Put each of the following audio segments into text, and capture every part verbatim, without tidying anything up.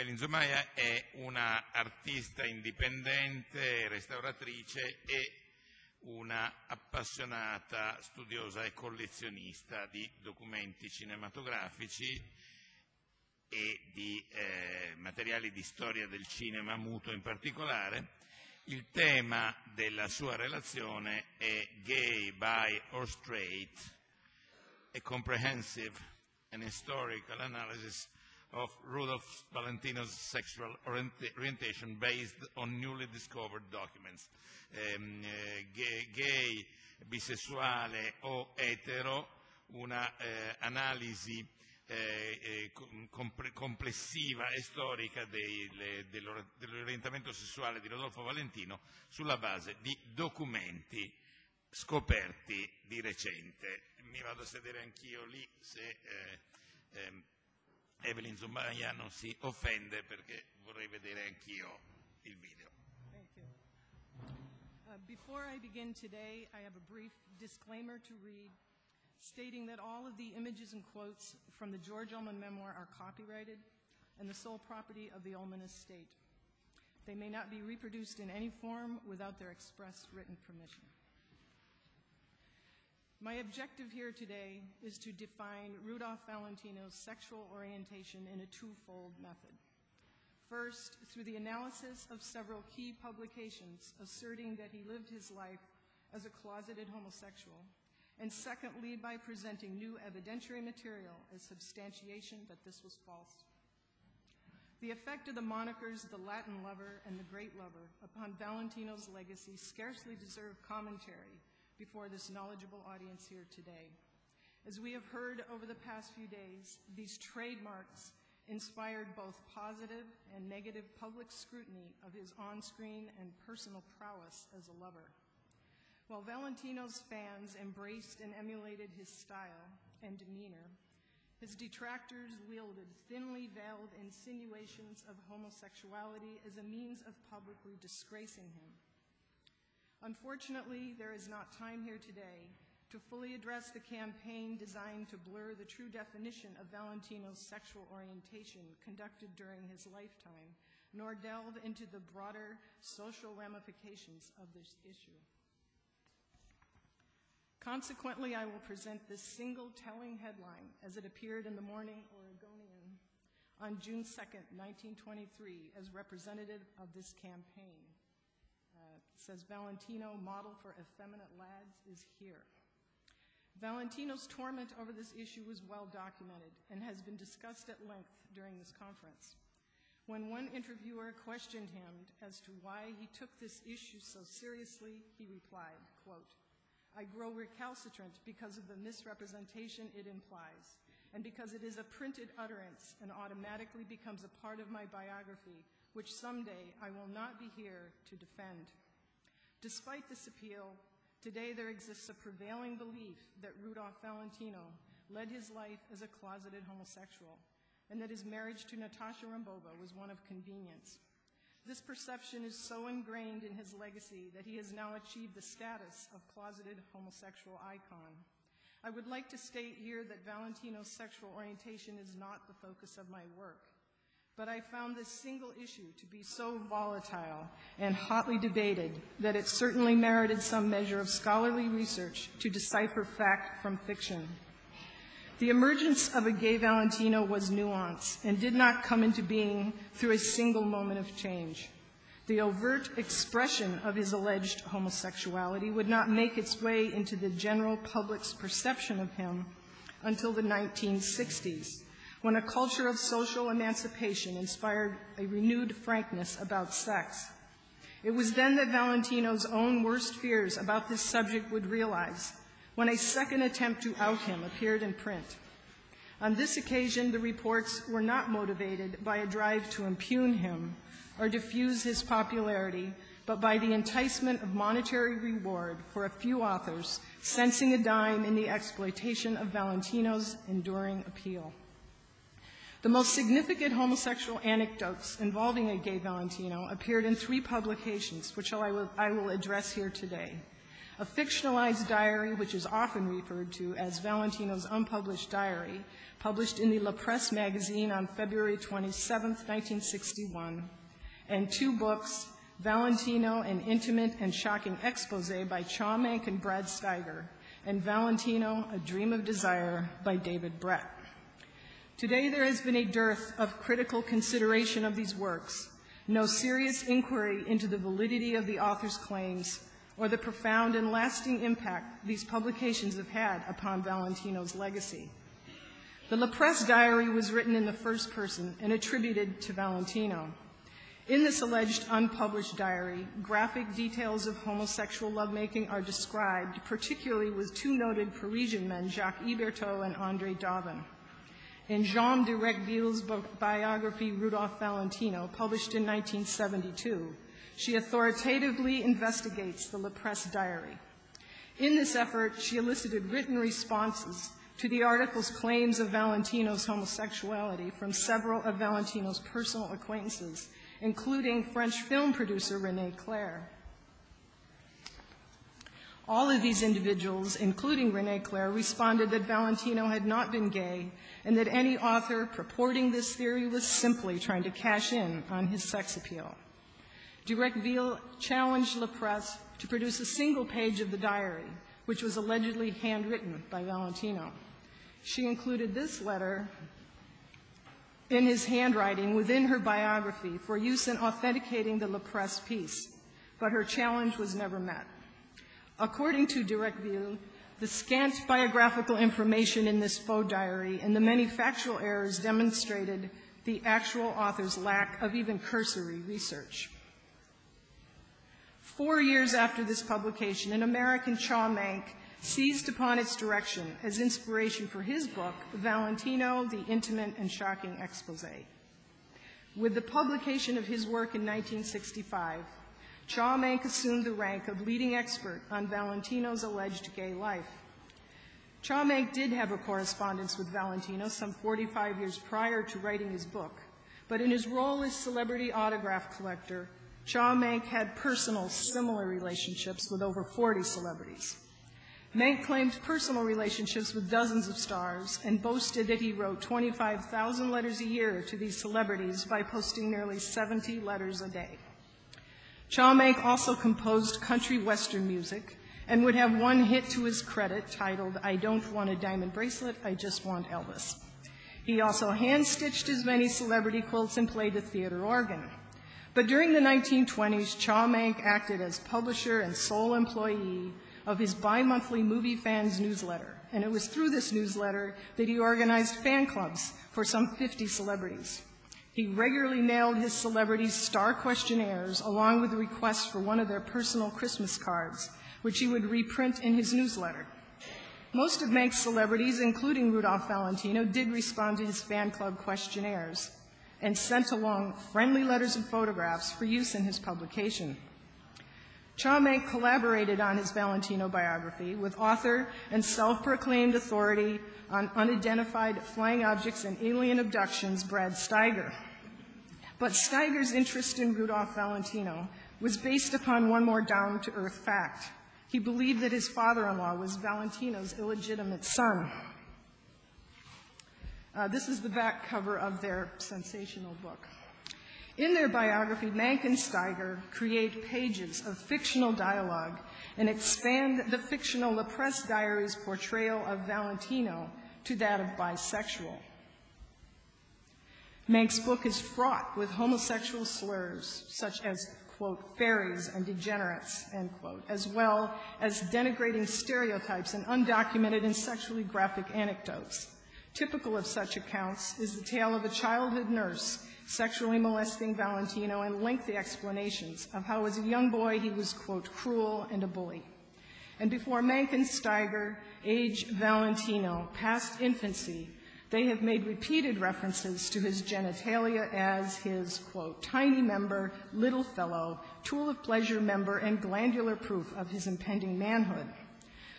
Evelyn Zumaya è una artista indipendente, restauratrice e una appassionata studiosa e collezionista di documenti cinematografici e di eh, materiali di storia del cinema muto in particolare. Il tema della sua relazione è gay, bi or straight, a comprehensive and historical analysis of Rodolfo Valentino's sexual orientation based on newly discovered documents. Um, eh, gay, gay, bisessuale o etero, una eh, analisi eh, eh, comp complessiva e storica dell'orientamento sessuale di Rodolfo Valentino sulla base di documenti scoperti di recente. Mi vado a sedere anch'io lì se... Eh, ehm, Evelyn Zumaya non si offende perché vorrei vedere anch'io il video. Thank you. Uh, before I begin today, I have a brief disclaimer to read stating that all of the images and quotes from the George Ullman memoir are copyrighted and the sole property of the Ullman estate. They may not be reproduced in any form without their express written permission. My objective here today is to define Rodolfo Valentino's sexual orientation in a twofold method. First, through the analysis of several key publications asserting that he lived his life as a closeted homosexual, and secondly, by presenting new evidentiary material as substantiation that this was false. The effect of the monikers The Latin Lover and The Great Lover upon Valentino's legacy scarcely deserve commentary before this knowledgeable audience here today. As we have heard over the past few days, these trademarks inspired both positive and negative public scrutiny of his on-screen and personal prowess as a lover. While Valentino's fans embraced and emulated his style and demeanor, his detractors wielded thinly veiled insinuations of homosexuality as a means of publicly disgracing him. Unfortunately, there is not time here today to fully address the campaign designed to blur the true definition of Valentino's sexual orientation conducted during his lifetime, nor delve into the broader social ramifications of this issue. Consequently, I will present this single telling headline as it appeared in the Morning Oregonian on June second, nineteen twenty-three, as representative of this campaign. Says Valentino, model for effeminate lads, is here. Valentino's torment over this issue was well documented and has been discussed at length during this conference. When one interviewer questioned him as to why he took this issue so seriously, he replied, quote, "I grow recalcitrant because of the misrepresentation it implies, and because it is a printed utterance and automatically becomes a part of my biography, which someday I will not be here to defend." Despite this appeal, today there exists a prevailing belief that Rodolfo Valentino led his life as a closeted homosexual, and that his marriage to Natasha Rambova was one of convenience. This perception is so ingrained in his legacy that he has now achieved the status of closeted homosexual icon. I would like to state here that Valentino's sexual orientation is not the focus of my work, but I found this single issue to be so volatile and hotly debated that it certainly merited some measure of scholarly research to decipher fact from fiction. The emergence of a gay Valentino was nuanced and did not come into being through a single moment of change. The overt expression of his alleged homosexuality would not make its way into the general public's perception of him until the nineteen sixties. When a culture of social emancipation inspired a renewed frankness about sex. It was then that Valentino's own worst fears about this subject would realize, when a second attempt to out him appeared in print. On this occasion, the reports were not motivated by a drive to impugn him or diffuse his popularity, but by the enticement of monetary reward for a few authors, sensing a dime in the exploitation of Valentino's enduring appeal. The most significant homosexual anecdotes involving a gay Valentino appeared in three publications, which I will, I will address here today. a fictionalized diary which is often referred to as Valentino's unpublished diary, published in the La Presse magazine on February twenty-seventh, nineteen sixty-one, and two books, Valentino, an intimate and shocking expose by Chaw Mank and Brad Steiger, and Valentino, A Dream of Desire by David Brett. Today there has been a dearth of critical consideration of these works, no serious inquiry into the validity of the author's claims or the profound and lasting impact these publications have had upon Valentino's legacy. The La Presse diary was written in the first person and attributed to Valentino. In this alleged unpublished diary, graphic details of homosexual lovemaking are described, particularly with two noted Parisian men, Jacques Hébertot and André Daven. In Jean de Recqueville's biography, Rodolfo Valentino, published in nineteen seventy-two, she authoritatively investigates the La Presse diary. In this effort, she elicited written responses to the article's claims of Valentino's homosexuality from several of Valentino's personal acquaintances, including French film producer René Clair. All of these individuals, including René Clair, responded that Valentino had not been gay and that any author purporting this theory was simply trying to cash in on his sex appeal. De Recqueville challenged La Presse to produce a single page of the diary, which was allegedly handwritten by Valentino. She included this letter in his handwriting within her biography for use in authenticating the La Presse piece, but her challenge was never met. According to de Recqueville, the scant biographical information in this faux diary and the many factual errors demonstrated the actual author's lack of even cursory research. Four years after this publication, an American, Chaw Mank, seized upon its direction as inspiration for his book, Valentino, the Intimate and Shocking Expose. With the publication of his work in nineteen sixty-five, Chaw Mank assumed the rank of leading expert on Valentino's alleged gay life. Chaw Mank did have a correspondence with Valentino some forty-five years prior to writing his book, but in his role as celebrity autograph collector, Chaw Mank had personal similar relationships with over forty celebrities. Mank claimed personal relationships with dozens of stars and boasted that he wrote twenty-five thousand letters a year to these celebrities by posting nearly seventy letters a day. Chaw Mank also composed country western music and would have one hit to his credit titled, I Don't Want a Diamond Bracelet, I Just Want Elvis. He also hand-stitched as many celebrity quilts and played the theater organ. But during the nineteen twenties, Chaw Mank acted as publisher and sole employee of his bi-monthly Movie Fans newsletter, and it was through this newsletter that he organized fan clubs for some fifty celebrities. He regularly mailed his celebrities star questionnaires along with requests for one of their personal Christmas cards, which he would reprint in his newsletter. Most of Mank's celebrities, including Rodolfo Valentino, did respond to his fan club questionnaires and sent along friendly letters and photographs for use in his publication. Chaw Mank collaborated on his Valentino biography with author and self-proclaimed authority on unidentified flying objects and alien abductions, Brad Steiger. But Steiger's interest in Rodolfo Valentino was based upon one more down-to-earth fact. He believed that his father-in-law was Valentino's illegitimate son. Uh, this is the back cover of their sensational book. In their biography, Mank and Steiger create pages of fictional dialogue and expand the fictional La Presse diary's portrayal of Valentino to that of bisexual. Mank's book is fraught with homosexual slurs, such as, quote, fairies and degenerates, end quote, as well as denigrating stereotypes and undocumented and sexually graphic anecdotes. Typical of such accounts is the tale of a childhood nurse sexually molesting Valentino and lengthy explanations of how as a young boy he was, quote, cruel and a bully. And before Mank and Steiger age Valentino past infancy, they have made repeated references to his genitalia as his, quote, tiny member, little fellow, tool of pleasure member, and glandular proof of his impending manhood.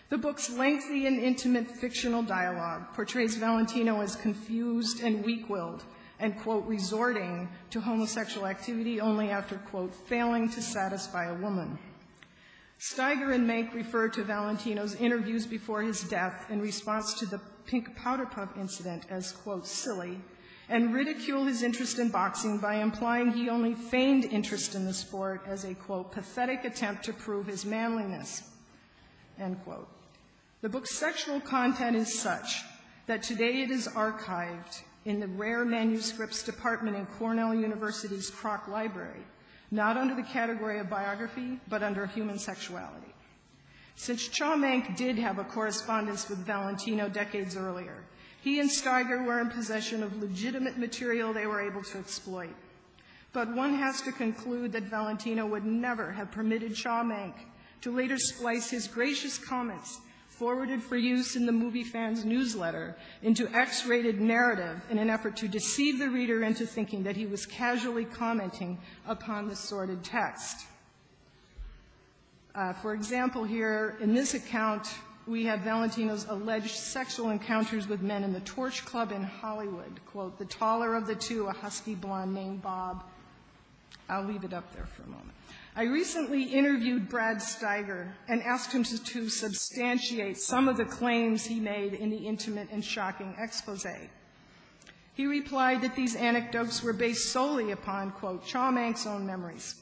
The book's lengthy and intimate fictional dialogue portrays Valentino as confused and weak-willed, and, quote, resorting to homosexual activity only after, quote, failing to satisfy a woman. Steiger and Mank referred to Valentino's interviews before his death in response to the pink powder puff incident as, quote, silly, and ridicule his interest in boxing by implying he only feigned interest in the sport as a, quote, pathetic attempt to prove his manliness, end quote. The book's sexual content is such that today it is archived in the rare manuscripts department in Cornell University's Kroc Library, not under the category of biography, but under human sexuality. Since Chaw Mank did have a correspondence with Valentino decades earlier, he and Steiger were in possession of legitimate material they were able to exploit. But one has to conclude that Valentino would never have permitted Chaw Mank to later splice his gracious comments forwarded for use in the movie fans' newsletter into X-rated narrative in an effort to deceive the reader into thinking that he was casually commenting upon the sordid text. Uh, for example, here in this account, we have Valentino's alleged sexual encounters with men in the Torch Club in Hollywood. Quote, the taller of the two, a husky blonde named Bob. I'll leave it up there for a moment. I recently interviewed Brad Steiger and asked him to, to substantiate some of the claims he made in the intimate and shocking expose. He replied that these anecdotes were based solely upon, quote, Chaw Mank's own memories.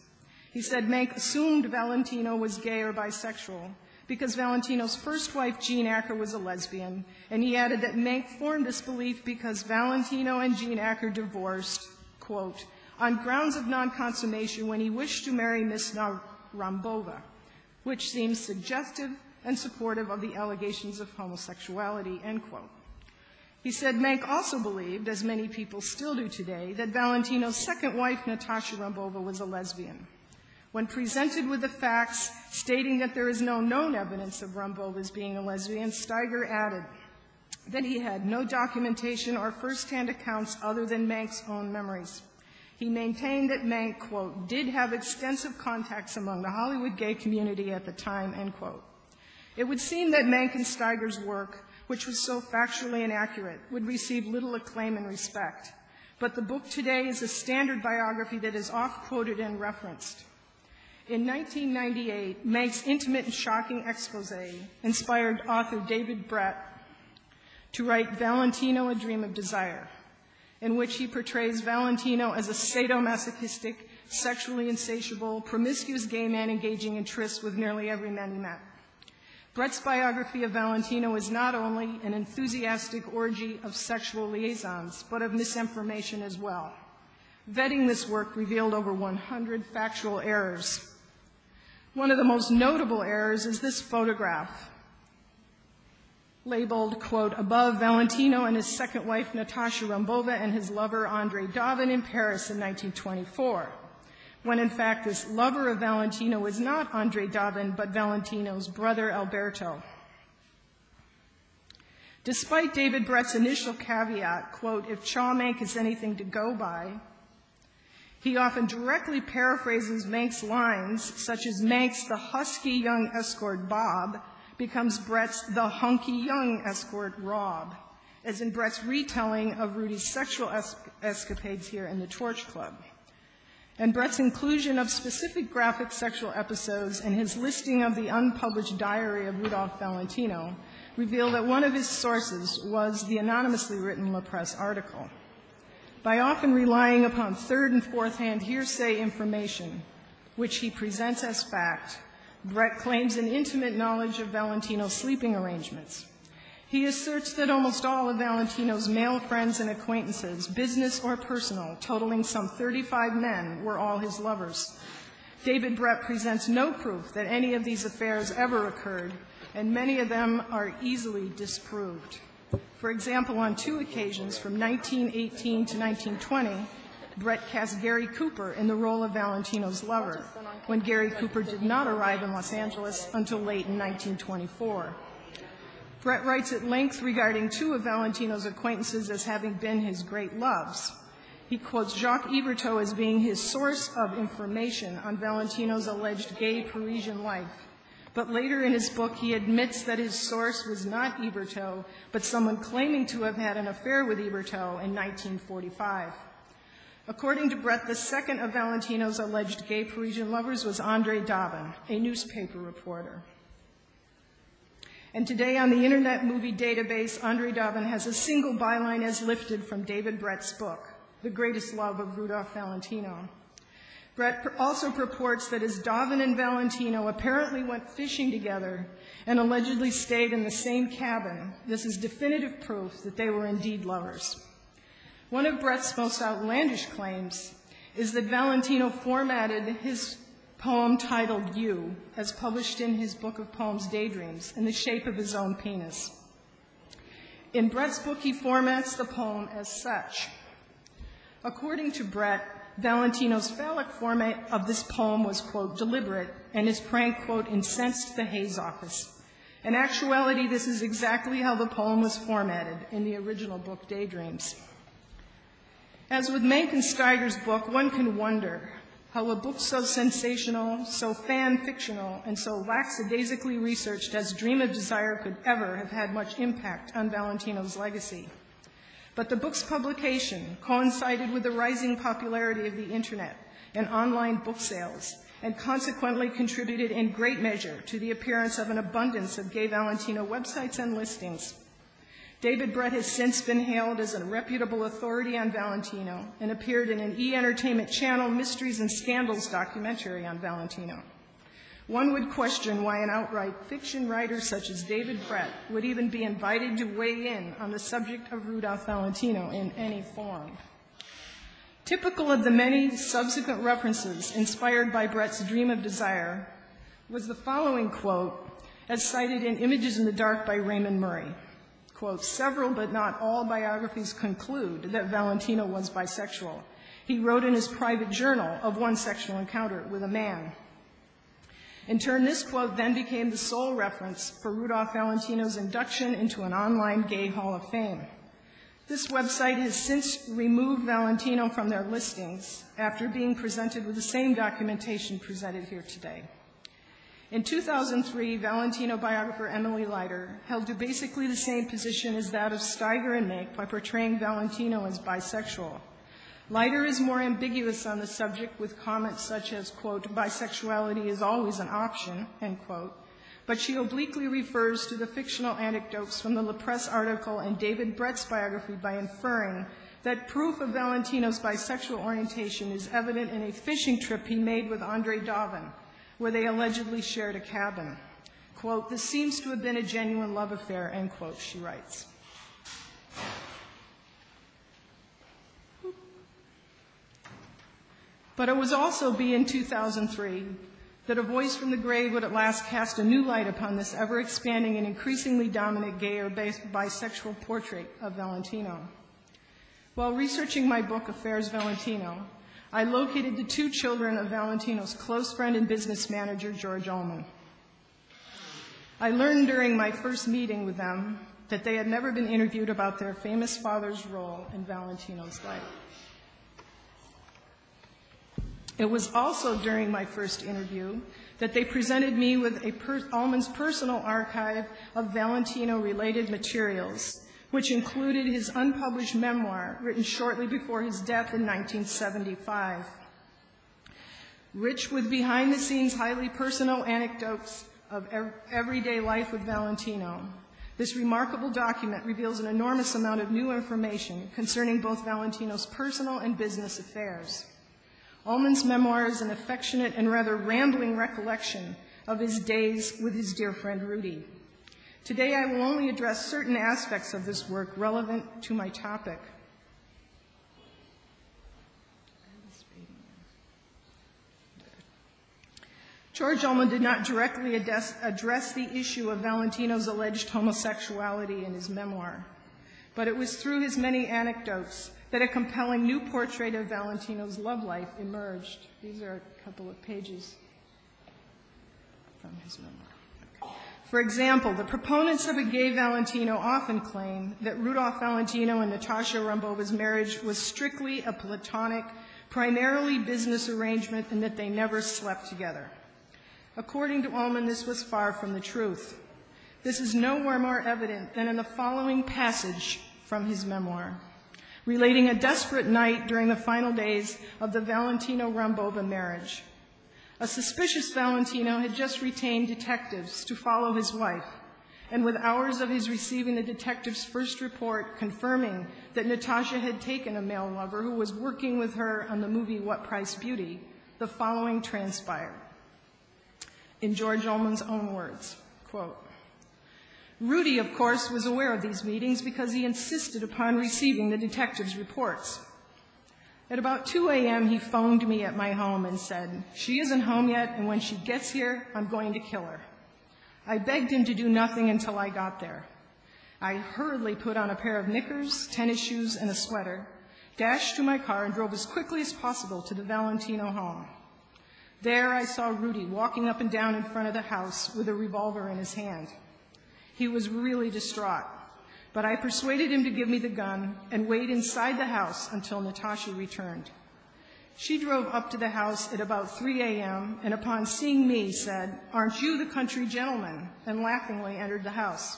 He said Mank assumed Valentino was gay or bisexual because Valentino's first wife, Jean Acker, was a lesbian, and he added that Mank formed this belief because Valentino and Jean Acker divorced, quote, on grounds of non-consummation when he wished to marry Miss Rambova, which seems suggestive and supportive of the allegations of homosexuality, end quote. He said Mank also believed, as many people still do today, that Valentino's second wife, Natasha Rambova, was a lesbian. When presented with the facts stating that there is no known evidence of Rambova's being a lesbian, Steiger added that he had no documentation or first-hand accounts other than Mank's own memories. He maintained that Mank, quote, did have extensive contacts among the Hollywood gay community at the time, end quote. It would seem that Mank and Steiger's work, which was so factually inaccurate, would receive little acclaim and respect. But the book today is a standard biography that is oft-quoted and referenced. In nineteen ninety-eight, Mank's intimate and shocking expose inspired author David Brett to write Valentino, A Dream of Desire, in which he portrays Valentino as a sadomasochistic, sexually insatiable, promiscuous gay man engaging in trysts with nearly every man he met. Brett's biography of Valentino is not only an enthusiastic orgy of sexual liaisons, but of misinformation as well. Vetting this work revealed over one hundred factual errors. One of the most notable errors is this photograph, labeled, quote, above Valentino and his second wife, Natasha Rambova, and his lover, André Daven, in Paris in nineteen twenty-four, when in fact this lover of Valentino is not André Daven, but Valentino's brother, Alberto. Despite David Brett's initial caveat, quote, if Chaw Mank is anything to go by, he often directly paraphrases Mank's lines, such as Mank's the husky young escort, Bob, becomes Brett's the hunky young escort, Rob, as in Brett's retelling of Rudy's sexual es escapades here in the Torch Club. And Brett's inclusion of specific graphic sexual episodes and his listing of the unpublished diary of Rodolfo Valentino reveal that one of his sources was the anonymously written La Presse article. By often relying upon third and fourth-hand hearsay information, which he presents as fact, Brett claims an intimate knowledge of Valentino's sleeping arrangements. He asserts that almost all of Valentino's male friends and acquaintances, business or personal, totaling some thirty-five men, were all his lovers. David Brett presents no proof that any of these affairs ever occurred, and many of them are easily disproved. For example, on two occasions, from nineteen eighteen to nineteen twenty, Brett cast Gary Cooper in the role of Valentino's lover, when Gary Cooper did not arrive in Los Angeles until late in nineteen twenty-four. Brett writes at length regarding two of Valentino's acquaintances as having been his great loves. He quotes Jacques Hébertot as being his source of information on Valentino's alleged gay Parisian life. But later in his book, he admits that his source was not Hébertot, but someone claiming to have had an affair with Hébertot in nineteen forty-five. According to Brett, the second of Valentino's alleged gay Parisian lovers was André Daven, a newspaper reporter. And today on the Internet Movie Database, André Daven has a single byline as lifted from David Brett's book, The Greatest Love of Rodolfo Valentino. Brett also purports that as Daven and Valentino apparently went fishing together and allegedly stayed in the same cabin, this is definitive proof that they were indeed lovers. One of Brett's most outlandish claims is that Valentino formatted his poem titled You, as published in his book of poems Daydreams, in the shape of his own penis. In Brett's book, he formats the poem as such. According to Brett, Valentino's phallic format of this poem was, quote, deliberate, and his prank, quote, incensed the Hayes office. In actuality, this is exactly how the poem was formatted in the original book, Daydreams. As with Mank and Steiger's book, one can wonder how a book so sensational, so fan-fictional, and so lackadaisically researched as Dream of Desire could ever have had much impact on Valentino's legacy. But the book's publication coincided with the rising popularity of the Internet and online book sales, and consequently contributed in great measure to the appearance of an abundance of gay Valentino websites and listings. David Brett has since been hailed as a reputable authority on Valentino and appeared in an E! Entertainment Channel Mysteries and Scandals documentary on Valentino. One would question why an outright fiction writer such as David Brett would even be invited to weigh in on the subject of Rodolfo Valentino in any form. Typical of the many subsequent references inspired by Brett's Dream of Desire was the following quote, as cited in Images in the Dark by Raymond Murray. Quote, several but not all biographies conclude that Valentino was bisexual. He wrote in his private journal of one sexual encounter with a man. In turn, this quote then became the sole reference for Rodolfo Valentino's induction into an online gay hall of fame. This website has since removed Valentino from their listings after being presented with the same documentation presented here today. In two thousand three, Valentino biographer Emily Leiter held to basically the same position as that of Steiger and Mank by portraying Valentino as bisexual. Leiter is more ambiguous on the subject with comments such as, quote, bisexuality is always an option, end quote, but she obliquely refers to the fictional anecdotes from the La Presse article and David Brett's biography by inferring that proof of Valentino's bisexual orientation is evident in a fishing trip he made with André Daven, where they allegedly shared a cabin. Quote, this seems to have been a genuine love affair, end quote, she writes. But it was also be in two thousand three that a voice from the grave would at last cast a new light upon this ever-expanding and increasingly dominant gay or bisexual portrait of Valentino. While researching my book, Affairs Valentino, I located the two children of Valentino's close friend and business manager, George Ullman. I learned during my first meeting with them that they had never been interviewed about their famous father's role in Valentino's life. It was also during my first interview that they presented me with a per Ullman's personal archive of Valentino-related materials, which included his unpublished memoir written shortly before his death in nineteen seventy-five. Rich with behind-the-scenes, highly personal anecdotes of ev everyday life with Valentino, this remarkable document reveals an enormous amount of new information concerning both Valentino's personal and business affairs. Ullman's memoir is an affectionate and rather rambling recollection of his days with his dear friend Rudy. Today I will only address certain aspects of this work relevant to my topic. George Ullman did not directly address, address the issue of Valentino's alleged homosexuality in his memoir, but it was through his many anecdotes that a compelling new portrait of Valentino's love life emerged. These are a couple of pages from his memoir. For example, the proponents of a gay Valentino often claim that Rodolfo Valentino and Natasha Rambova's marriage was strictly a platonic, primarily business arrangement, and that they never slept together. According to Ullman, this was far from the truth. This is nowhere more evident than in the following passage from his memoir. relating a desperate night during the final days of the Valentino-Rambova marriage. A suspicious Valentino had just retained detectives to follow his wife, and with hours of his receiving the detective's first report confirming that Natasha had taken a male lover who was working with her on the movie What Price Beauty, the following transpired. In George Ullman's own words, quote, Rudy, of course, was aware of these meetings because he insisted upon receiving the detective's reports. At about two A M, he phoned me at my home and said, she isn't home yet, and when she gets here, I'm going to kill her. I begged him to do nothing until I got there. I hurriedly put on a pair of knickers, tennis shoes, and a sweater, dashed to my car, and drove as quickly as possible to the Valentino home. There, I saw Rudy walking up and down in front of the house with a revolver in his hand. He was really distraught, but I persuaded him to give me the gun and wait inside the house until Natasha returned. She drove up to the house at about three A M and upon seeing me said, aren't you the country gentleman? And laughingly entered the house.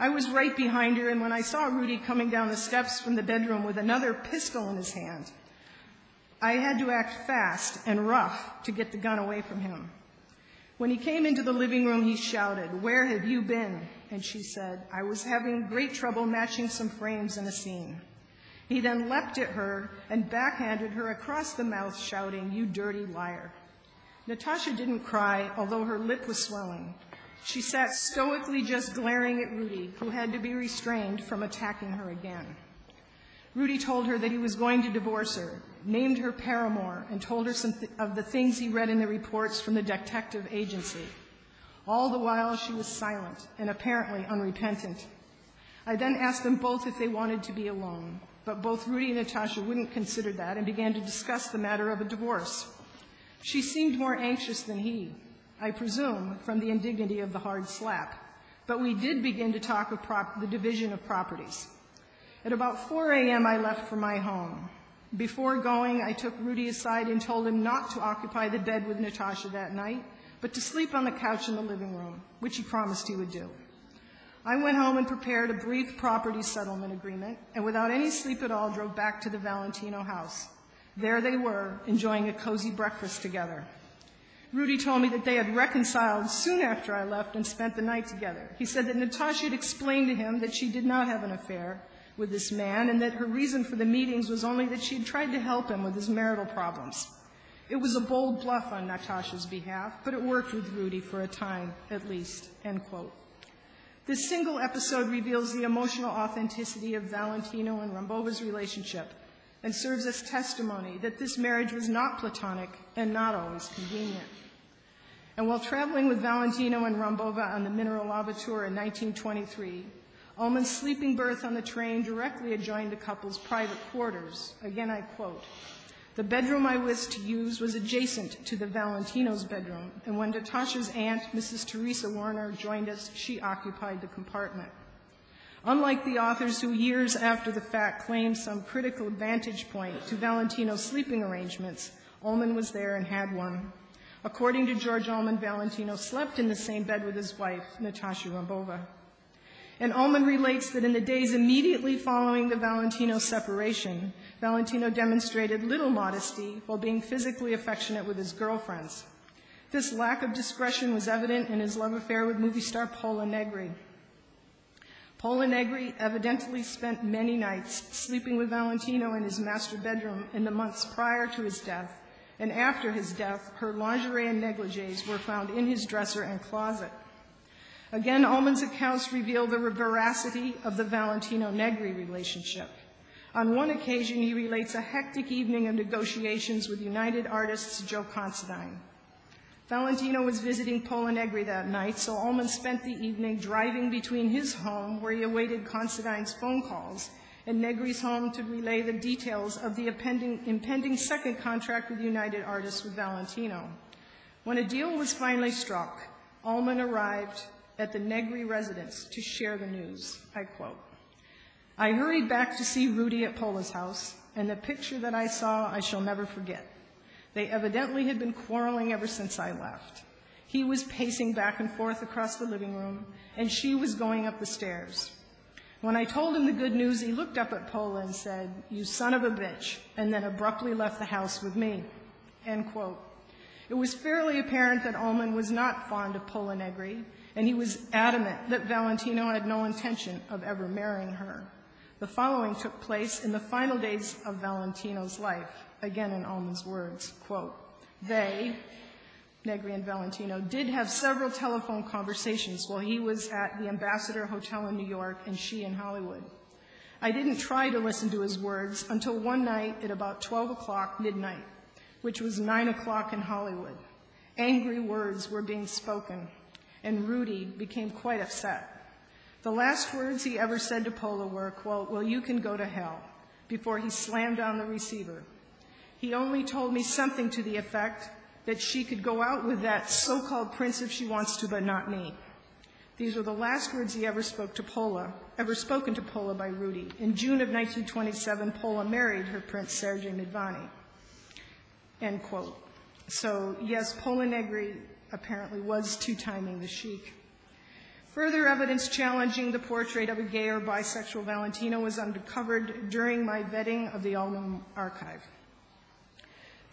I was right behind her, and when I saw Rudy coming down the steps from the bedroom with another pistol in his hand, I had to act fast and rough to get the gun away from him. When he came into the living room, he shouted, where have you been? And she said, I was having great trouble matching some frames in a scene. He then leapt at her and backhanded her across the mouth, shouting, you dirty liar. Natasha didn't cry, although her lip was swelling. She sat stoically just glaring at Rudy, who had to be restrained from attacking her again. Rudy told her that he was going to divorce her, named her paramour, and told her some th of the things he read in the reports from the detective agency. All the while, she was silent and apparently unrepentant. I then asked them both if they wanted to be alone, but both Rudy and Natasha wouldn't consider that and began to discuss the matter of a divorce. She seemed more anxious than he, I presume, from the indignity of the hard slap, but we did begin to talk of prop the division of properties. At about four A M, I left for my home. Before going, I took Rudy aside and told him not to occupy the bed with Natasha that night, but to sleep on the couch in the living room, which he promised he would do. I went home and prepared a brief property settlement agreement, and without any sleep at all, drove back to the Valentino house. There they were, enjoying a cozy breakfast together. Rudy told me that they had reconciled soon after I left and spent the night together. He said that Natasha had explained to him that she did not have an affair with this man, and that her reason for the meetings was only that she had tried to help him with his marital problems. It was a bold bluff on Natasha's behalf, but it worked with Rudy for a time, at least, end quote. This single episode reveals the emotional authenticity of Valentino and Rambova's relationship, and serves as testimony that this marriage was not platonic and not always convenient. And while traveling with Valentino and Rambova on the Mineralava Tour in nineteen twenty-three, Ullman's sleeping berth on the train directly adjoined the couple's private quarters. Again, I quote, the bedroom I was to use was adjacent to the Valentino's bedroom, and when Natasha's aunt, Missus Teresa Warner, joined us, she occupied the compartment. Unlike the authors who years after the fact claimed some critical vantage point to Valentino's sleeping arrangements, Ullman was there and had one. According to George Ullman, Valentino slept in the same bed with his wife, Natasha Rambova. And Ullman relates that in the days immediately following the Valentino separation, Valentino demonstrated little modesty while being physically affectionate with his girlfriends. This lack of discretion was evident in his love affair with movie star Pola Negri. Pola Negri evidently spent many nights sleeping with Valentino in his master bedroom in the months prior to his death, and after his death, her lingerie and negligees were found in his dresser and closet. Again, Ullman's accounts reveal the veracity of the Valentino-Negri relationship. On one occasion, he relates a hectic evening of negotiations with United Artists' Joe Considine. Valentino was visiting Pola Negri that night, so Ullman spent the evening driving between his home, where he awaited Considine's phone calls, and Negri's home to relay the details of the impending, impending second contract with United Artists with Valentino. When a deal was finally struck, Ullman arrived at the Negri residence to share the news. I quote, I hurried back to see Rudy at Pola's house, and the picture that I saw I shall never forget. They evidently had been quarreling ever since I left. He was pacing back and forth across the living room, and she was going up the stairs. When I told him the good news, he looked up at Pola and said, "You son of a bitch," and then abruptly left the house with me, end quote. It was fairly apparent that Ullman was not fond of Pola Negri, and he was adamant that Valentino had no intention of ever marrying her. The following took place in the final days of Valentino's life, again in Ullman's words, quote, "They," Negri and Valentino, "did have several telephone conversations while he was at the Ambassador Hotel in New York and she in Hollywood. I didn't try to listen to his words until one night at about twelve o'clock midnight, which was nine o'clock in Hollywood. Angry words were being spoken, and Rudy became quite upset. The last words he ever said to Pola were, quote, 'Well, you can go to hell,' before he slammed down the receiver. He only told me something to the effect that she could go out with that so-called prince if she wants to, but not me." These were the last words he ever spoke to Pola, ever spoken to Pola by Rudy. In June of nineteen twenty-seven, Pola married her prince, Sergei Midvani, end quote. So, yes, Pola Negri apparently was two-timing the chic. Further evidence challenging the portrait of a gay or bisexual Valentino was uncovered during my vetting of the Ullman archive.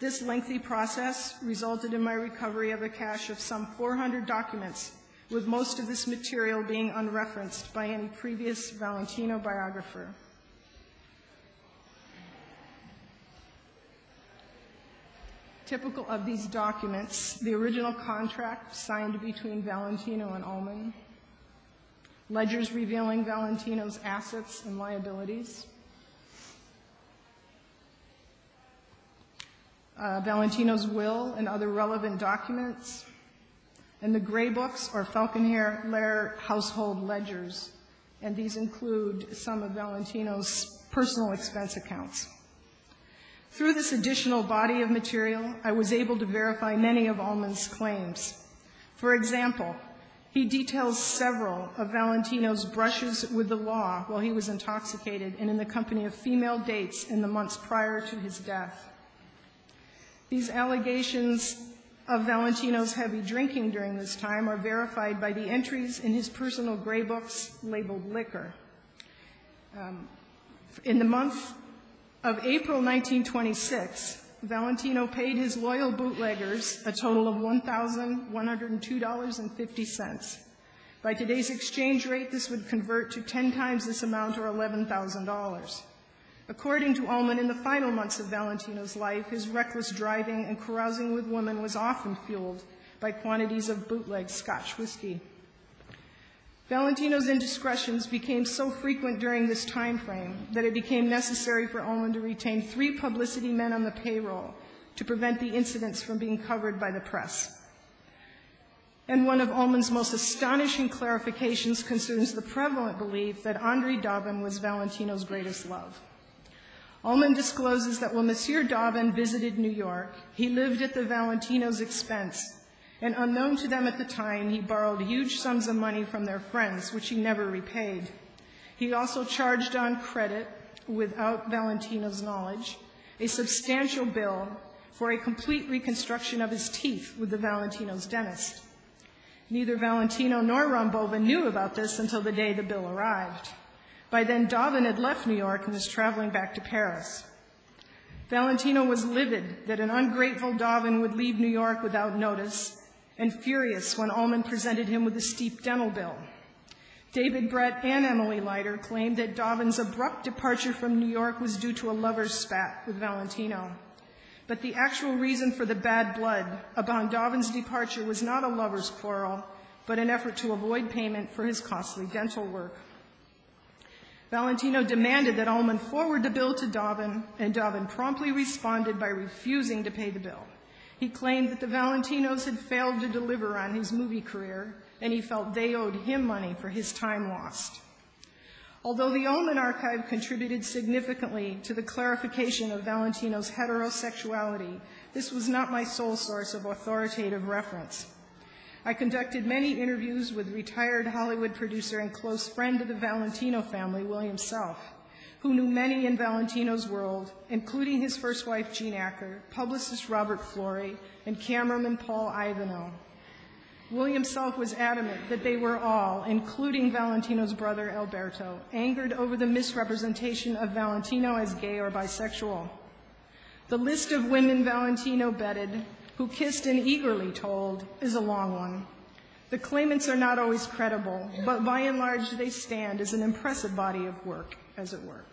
This lengthy process resulted in my recovery of a cache of some four hundred documents, with most of this material being unreferenced by any previous Valentino biographer. Typical of these documents, the original contract signed between Valentino and Ullman, ledgers revealing Valentino's assets and liabilities. Uh, Valentino's will and other relevant documents. And the gray books or Falconlair household ledgers. And these include some of Valentino's personal expense accounts. Through this additional body of material, I was able to verify many of Ullman's claims. For example, he details several of Valentino's brushes with the law while he was intoxicated and in the company of female dates in the months prior to his death. These allegations of Valentino's heavy drinking during this time are verified by the entries in his personal gray books labeled liquor. Um, in the month of April nineteen twenty-six, Valentino paid his loyal bootleggers a total of one thousand one hundred two dollars and fifty cents. By today's exchange rate, this would convert to ten times this amount, or eleven thousand dollars. According to Ullman, in the final months of Valentino's life, his reckless driving and carousing with women was often fueled by quantities of bootleg Scotch whiskey. Valentino's indiscretions became so frequent during this time frame that it became necessary for Ullman to retain three publicity men on the payroll to prevent the incidents from being covered by the press. And one of Ullman's most astonishing clarifications concerns the prevalent belief that André Daven was Valentino's greatest love. Ullman discloses that while Monsieur Daven visited New York, he lived at the Valentino's expense, and unknown to them at the time, he borrowed huge sums of money from their friends, which he never repaid. He also charged on credit, without Valentino's knowledge, a substantial bill for a complete reconstruction of his teeth with the Valentino's dentist. Neither Valentino nor Rambova knew about this until the day the bill arrived. By then, Daven had left New York and was traveling back to Paris. Valentino was livid that an ungrateful Daven would leave New York without notice, and furious when Ullman presented him with a steep dental bill. David Brett and Emily Leiter claimed that Daven's abrupt departure from New York was due to a lover's spat with Valentino. But the actual reason for the bad blood upon Daven's departure was not a lover's quarrel, but an effort to avoid payment for his costly dental work. Valentino demanded that Ullman forward the bill to Daven, and Daven promptly responded by refusing to pay the bill. He claimed that the Valentinos had failed to deliver on his movie career, and he felt they owed him money for his time lost. Although the Ullman archive contributed significantly to the clarification of Valentino's heterosexuality, this was not my sole source of authoritative reference. I conducted many interviews with retired Hollywood producer and close friend of the Valentino family, William Self, who knew many in Valentino's world, including his first wife, Jean Acker, publicist Robert Florey, and cameraman Paul Ivano. William Self was adamant that they were all, including Valentino's brother, Alberto, angered over the misrepresentation of Valentino as gay or bisexual. The list of women Valentino bedded, who kissed and eagerly told, is a long one. The claimants are not always credible, but by and large they stand as an impressive body of work, as it were.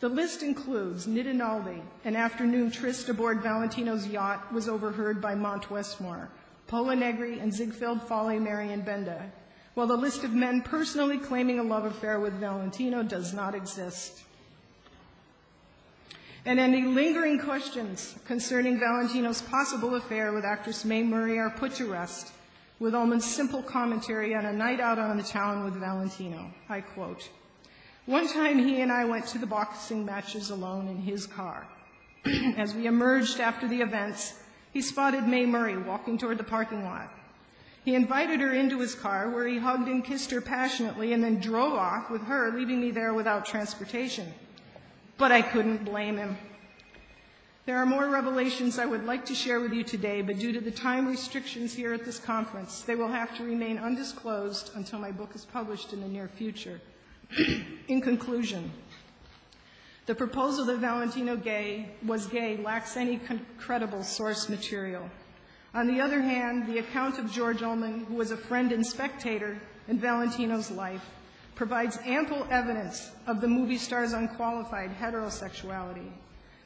The list includes Nita Naldi, an afternoon tryst aboard Valentino's yacht was overheard by Mont Westmore, Pola Negri, and Ziegfeld Folly Marion Benda, while the list of men personally claiming a love affair with Valentino does not exist. And any lingering questions concerning Valentino's possible affair with actress Mae Murray are put to rest with Ullman's simple commentary on a night out on the town with Valentino. I quote, "One time he and I went to the boxing matches alone in his car. As we emerged after the events, he spotted Mae Murray walking toward the parking lot. He invited her into his car, where he hugged and kissed her passionately and then drove off with her, leaving me there without transportation. But I couldn't blame him." There are more revelations I would like to share with you today, but due to the time restrictions here at this conference, they will have to remain undisclosed until my book is published in the near future. In conclusion, the proposal that Valentino gay, was gay lacks any credible source material. On the other hand, the account of George Ullman, who was a friend and spectator in Valentino's life, provides ample evidence of the movie star's unqualified heterosexuality.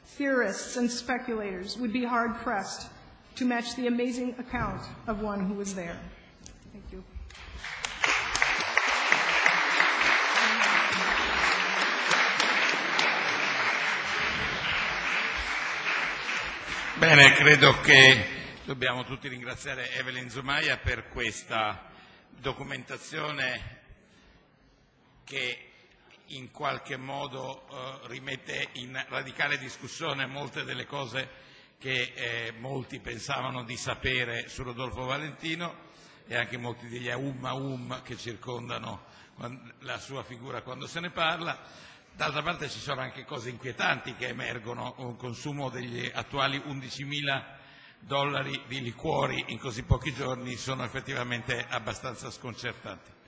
Theorists and speculators would be hard-pressed to match the amazing account of one who was there. Thank you. Bene, credo che dobbiamo tutti ringraziare Evelyn Zumaya per questa documentazione che in qualche modo eh, rimette in radicale discussione molte delle cose che eh, molti pensavano di sapere su Rodolfo Valentino e anche molti degli aum aum che circondano la sua figura quando se ne parla. D'altra parte ci sono anche cose inquietanti che emergono, un consumo degli attuali undicimila dollari di liquori in così pochi giorni sono effettivamente abbastanza sconcertanti.